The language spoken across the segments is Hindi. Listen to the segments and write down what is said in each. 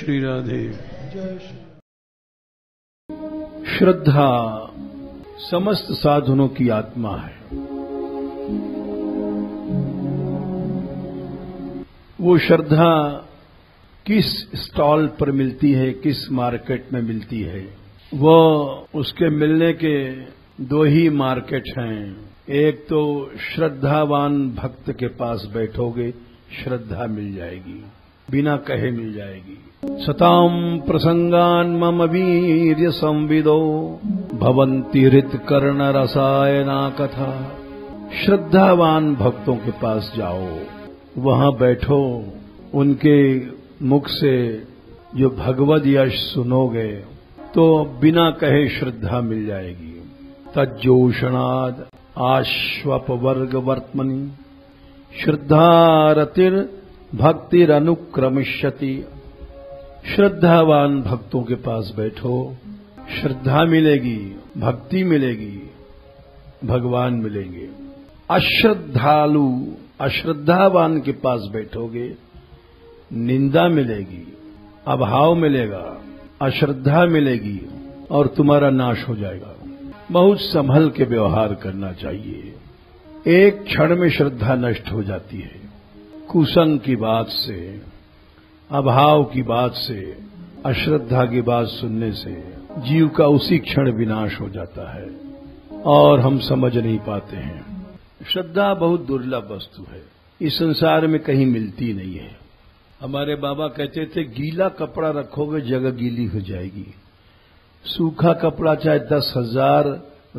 श्री राधे। श्रद्धा समस्त साधनों की आत्मा है। वो श्रद्धा किस स्टॉल पर मिलती है, किस मार्केट में मिलती है, वो उसके मिलने के दो ही मार्केट हैं। एक तो श्रद्धावान भक्त के पास बैठोगे, श्रद्धा मिल जाएगी, बिना कहे मिल जाएगी। सताम प्रसंगान मम वीर संविदो भवंती ऋत कर्ण रसायना कथा। श्रद्धावान भक्तों के पास जाओ, वहां बैठो, उनके मुख से जो भगवद यश सुनोगे तो बिना कहे श्रद्धा मिल जाएगी। तज्जोषणाद आश्वप वर्ग वर्तमनि श्रद्धारतिर भक्तिरनुक्रमिष्यति। श्रद्धावान भक्तों के पास बैठो, श्रद्धा मिलेगी, भक्ति मिलेगी, भगवान मिलेंगे। अश्रद्धालु अश्रद्धावान के पास बैठोगे, निंदा मिलेगी, अभाव मिलेगा, अश्रद्धा मिलेगी और तुम्हारा नाश हो जाएगा। बहुत संभल के व्यवहार करना चाहिए। एक क्षण में श्रद्धा नष्ट हो जाती है, कुसंग की बात से, अभाव की बात से, अश्रद्धा की बात सुनने से जीव का उसी क्षण विनाश हो जाता है और हम समझ नहीं पाते हैं। श्रद्धा बहुत दुर्लभ वस्तु है, इस संसार में कहीं मिलती नहीं है। हमारे बाबा कहते थे, गीला कपड़ा रखोगे जगह गीली हो जाएगी। सूखा कपड़ा चाहे 10,000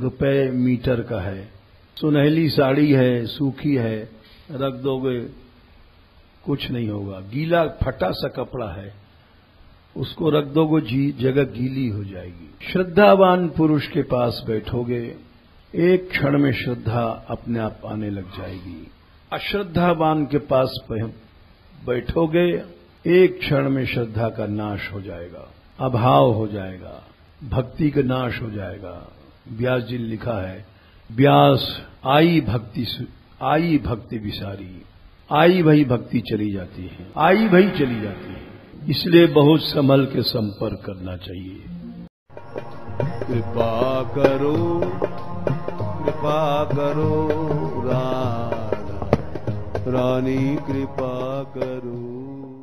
रुपये मीटर का है, सुनहली साड़ी है, सूखी है, रख दोगे कुछ नहीं होगा। गीला फटा सा कपड़ा है, उसको रख दोगे जगह गीली हो जाएगी। श्रद्धावान पुरुष के पास बैठोगे, एक क्षण में श्रद्धा अपने आप आने लग जाएगी। अश्रद्धावान के पास बैठोगे, एक क्षण में श्रद्धा का नाश हो जाएगा, अभाव हो जाएगा, भक्ति का नाश हो जाएगा। व्यास जी ने लिखा है, व्यास आई भक्ति विसारी। आई भई भक्ति चली जाती है, आई भई चली जाती है। इसलिए बहुत संभल के संपर्क करना चाहिए। कृपा करो राधा रानी, कृपा करो।